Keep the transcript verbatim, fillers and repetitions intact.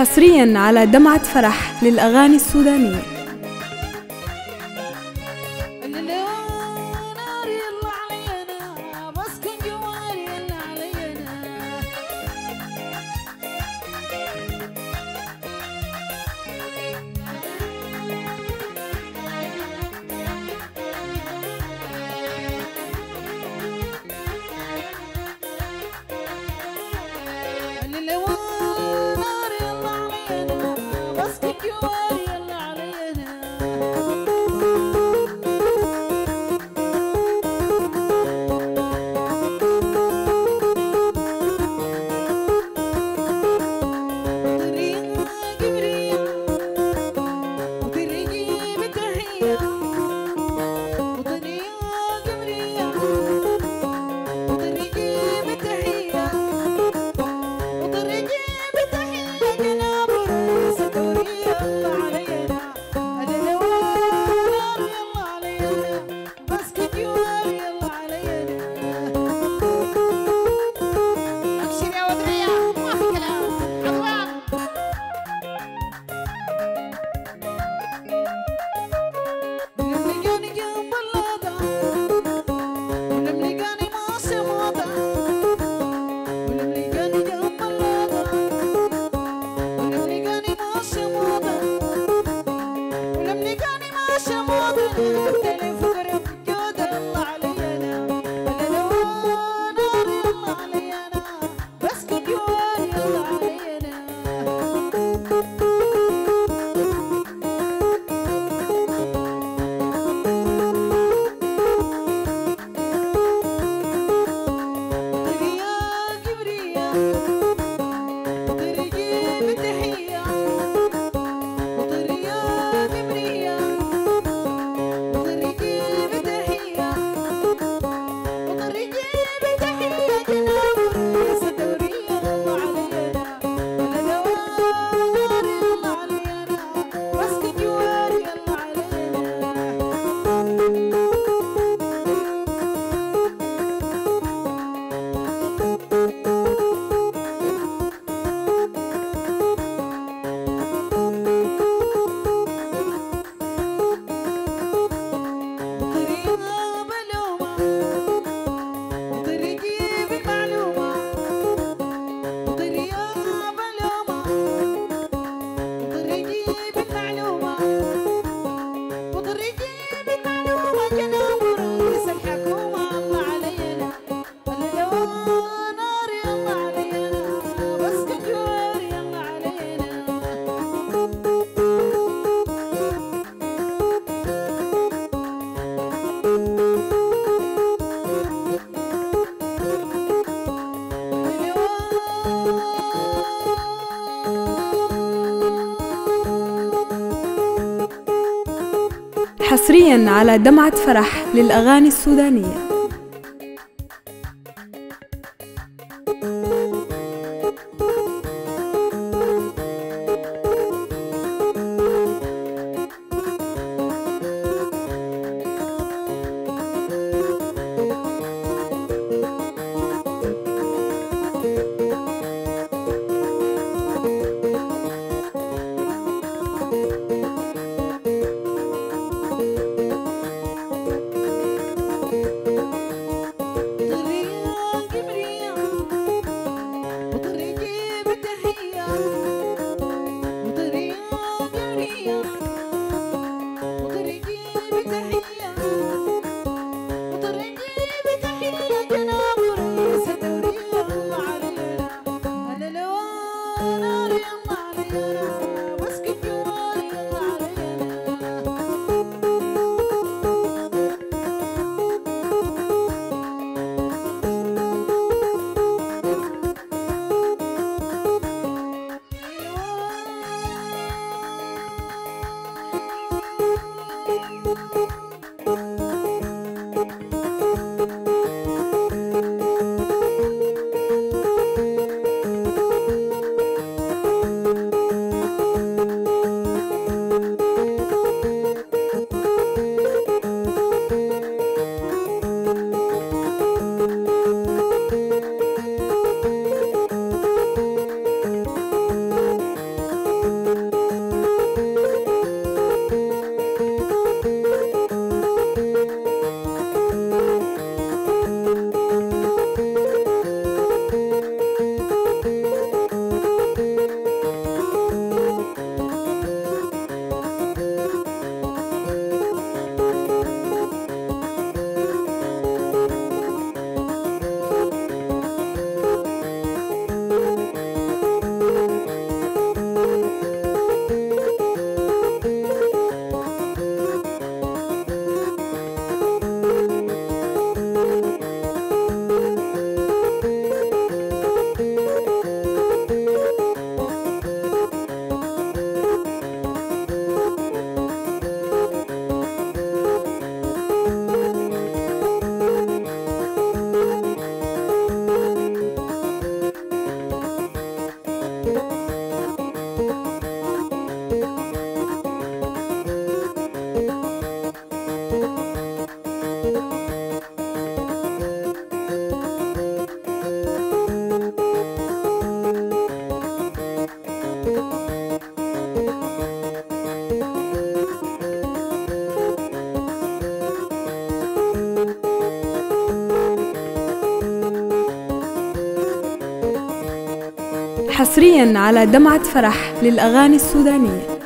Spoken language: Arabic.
حصرياً على دمعة فرح للأغاني السودانية. حصرياً على دمعة فرح للأغاني السودانية. حصرياً على دمعة فرح للأغاني السودانية.